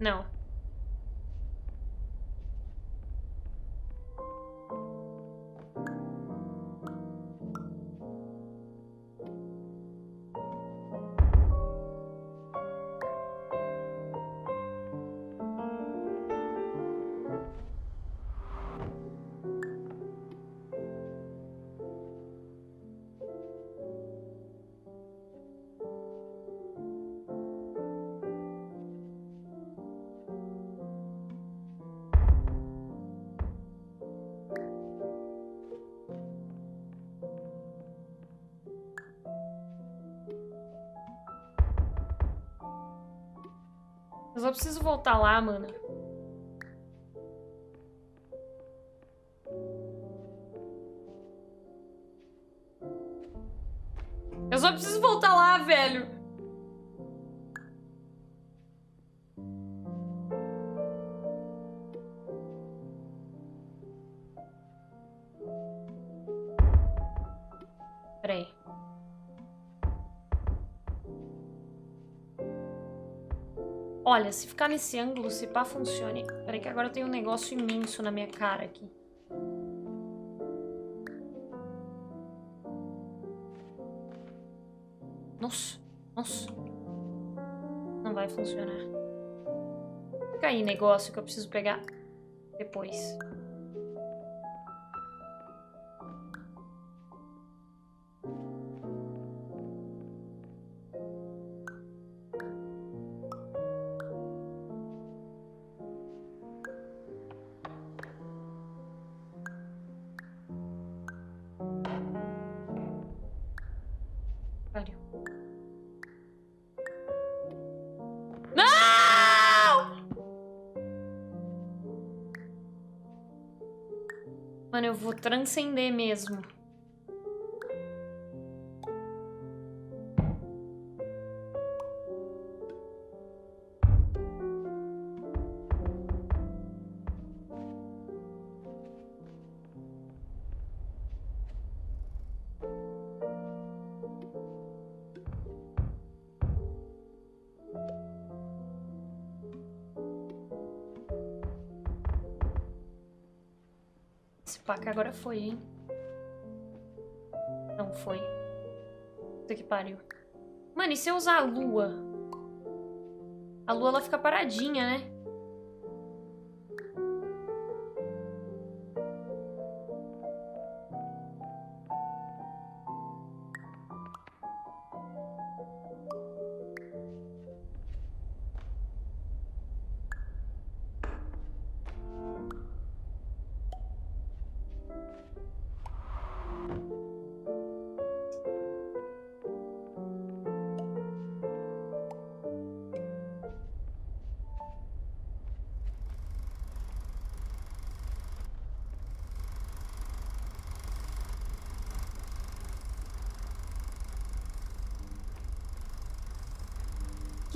Não. Eu só preciso voltar lá, mano. Eu só preciso voltar lá, velho. Peraí. Olha, se ficar nesse ângulo, se pá, funcione. Peraí que agora eu tenho um negócio imenso na minha cara aqui. Nossa, nossa. Não vai funcionar. Fica aí, negócio que eu preciso pegar depois. Mano, eu vou transcender mesmo. Paca, agora foi, hein? Não foi. Puta que pariu. Mano, e se eu usar a lua? A lua, ela fica paradinha, né?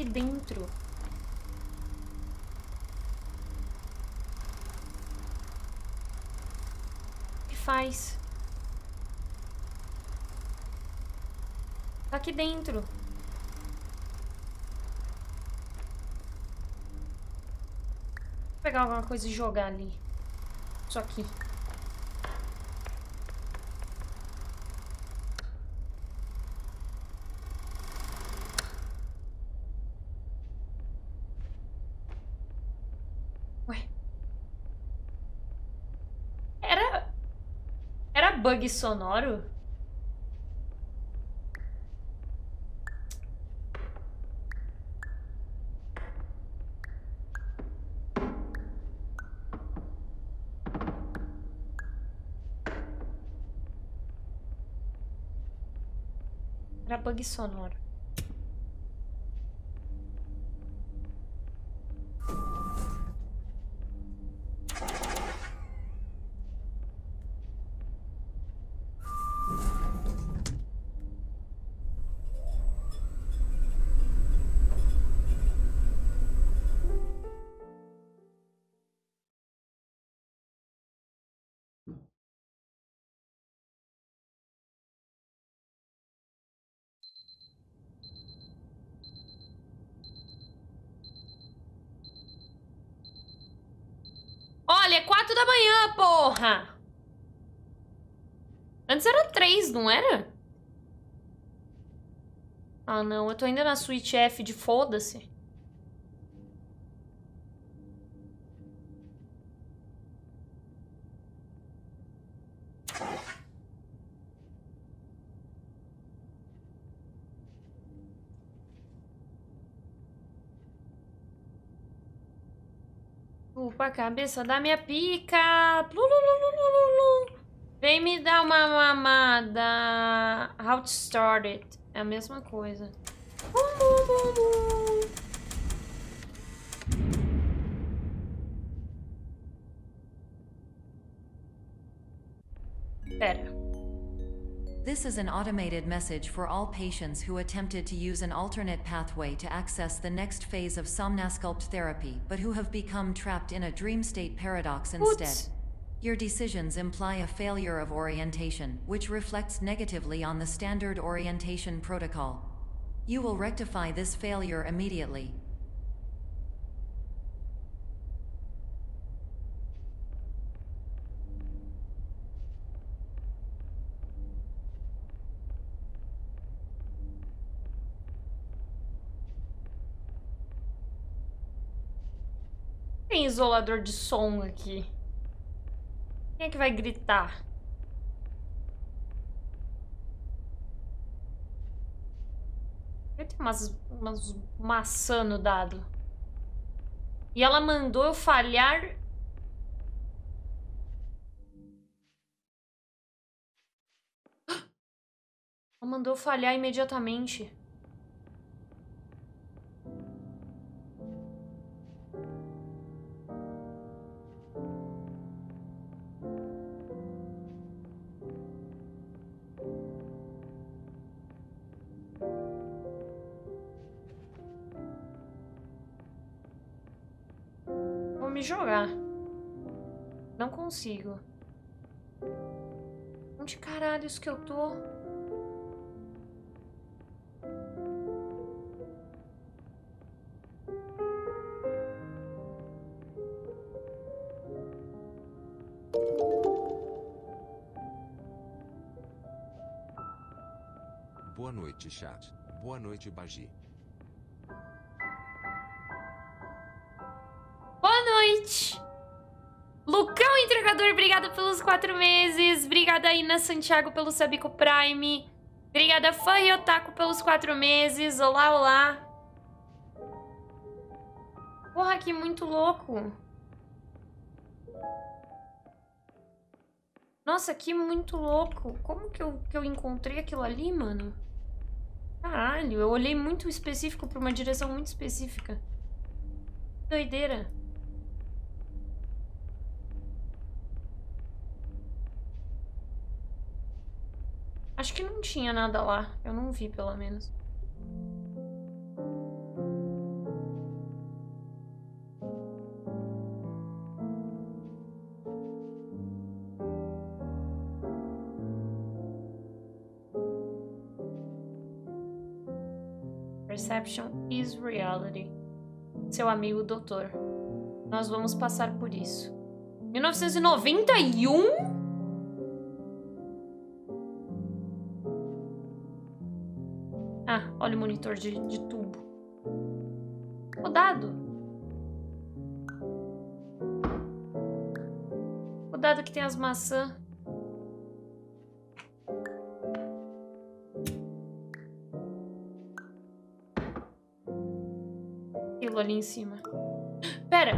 aqui dentro. O que faz? Tá aqui dentro. Vou pegar alguma coisa e jogar ali. Isso aqui. Bug sonoro? Era bug sonoro. É quatro da manhã, porra! Antes era três, não era? Ah, não. Eu tô ainda na suíte F de foda-se. A cabeça da minha pica. Plulululululu. Vem me dar uma mamada. How to start it. É a mesma coisa. Plulululu. Pera. This is an automated message for all patients who attempted to use an alternate pathway to access the next phase of Somnasculpt therapy, but who have become trapped in a dream state paradox instead. Oops. Your decisions imply a failure of orientation, which reflects negatively on the standard orientation protocol. You will rectify this failure immediately. Tem isolador de som aqui. Quem é que vai gritar? Vai ter umas, umas maçã no dado. E ela mandou eu falhar. Ela mandou eu falhar imediatamente. Jogar. Não consigo. Onde caralho isso que eu tô? Boa noite, chat. Boa noite, Bagi. Lucão Entregador, obrigada pelos quatro meses. Obrigada, Ina Santiago, pelo Sabico Prime. Obrigada, Fã e Otaku, pelos quatro meses. Olá, olá. Porra, que muito louco. Nossa, que muito louco. Como que eu, que eu encontrei aquilo ali, mano? Caralho, eu olhei muito específico pra uma direção muito específica. Doideira. Acho que não tinha nada lá. Eu não vi, pelo menos. Perception is Reality, seu amigo doutor. Nós vamos passar por isso. mil novecentos e noventa e um? Ah, olha o monitor de, de tubo. Cuidado. Cuidado que tem as maçãs. Aquilo ali em cima. Pera!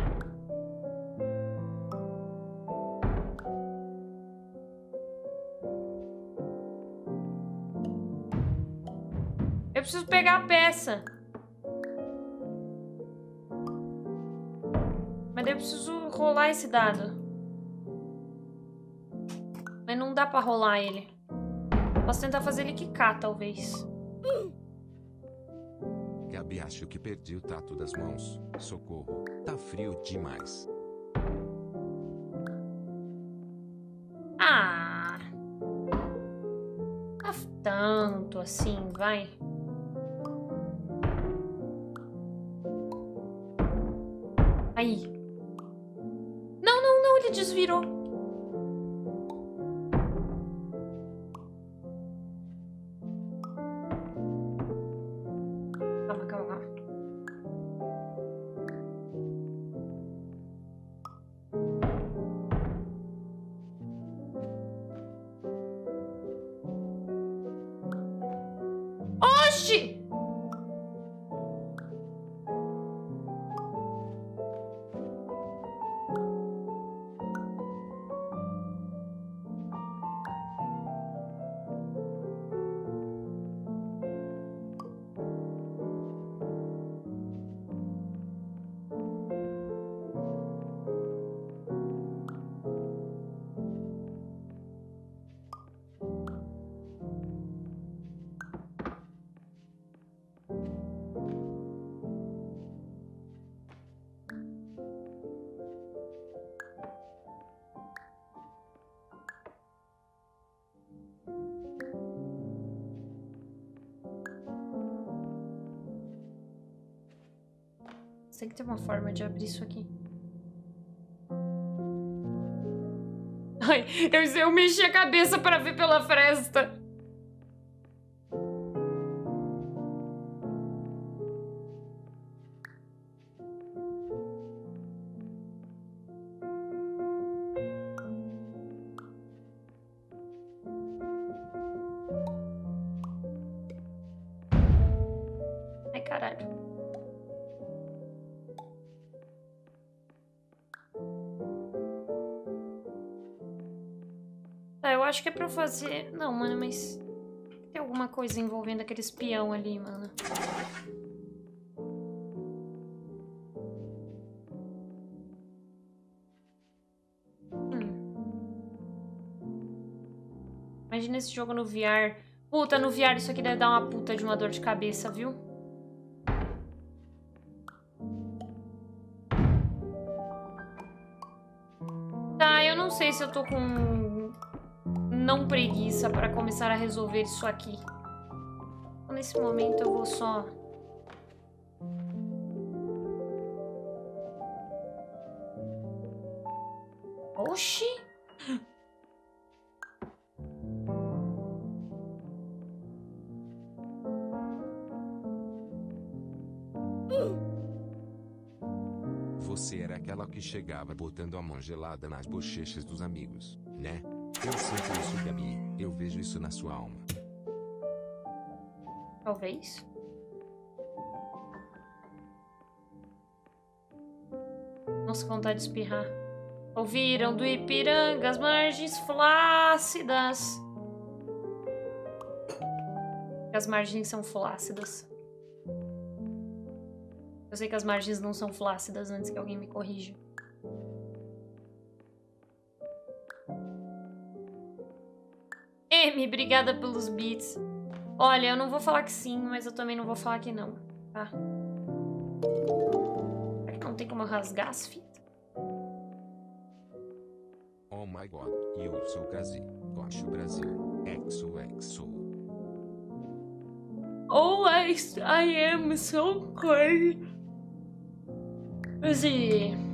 Eu preciso pegar a peça. Mas daí eu preciso rolar esse dado. Mas não dá pra rolar ele. Posso tentar fazer ele quicar, talvez. Gabi, acho que perdi o tato das mãos. Socorro, tá frio demais. Ah! Tá tanto assim, vai. Aí. Não, não, não, ele desvirou. Tem que ter uma forma de abrir isso aqui. Ai, eu, eu mexi a cabeça para ver pela fresta. Ai, caralho. Acho que é pra eu fazer... Não, mano, mas... Tem alguma coisa envolvendo aquele espião ali, mano. Hum. Imagina esse jogo no V R. Puta, no V R isso aqui deve dar uma puta de uma dor de cabeça, viu? Tá, eu não sei se eu tô com... Não preguiça para começar a resolver isso aqui. Nesse momento eu vou só... Oxi! Você era aquela que chegava botando a mão gelada nas bochechas dos amigos, né? Eu sinto isso, Gabi. Eu vejo isso na sua alma. Talvez. Nossa, vontade de espirrar. Ouviram do Ipiranga as margens flácidas. As margens são flácidas. Eu sei que as margens não são flácidas antes que alguém me corrija. Obrigada pelos beats. Olha, eu não vou falar que sim, mas eu também não vou falar que não, tá? Será que não tem como rasgar as fitas? Oh my god, eu sou Kazi, gosto Brasil, exo exo. Oh, é I, I am so cold. Let's see. Vou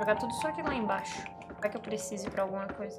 jogar tudo só aqui lá embaixo. Vai que eu preciso ir pra alguma coisa.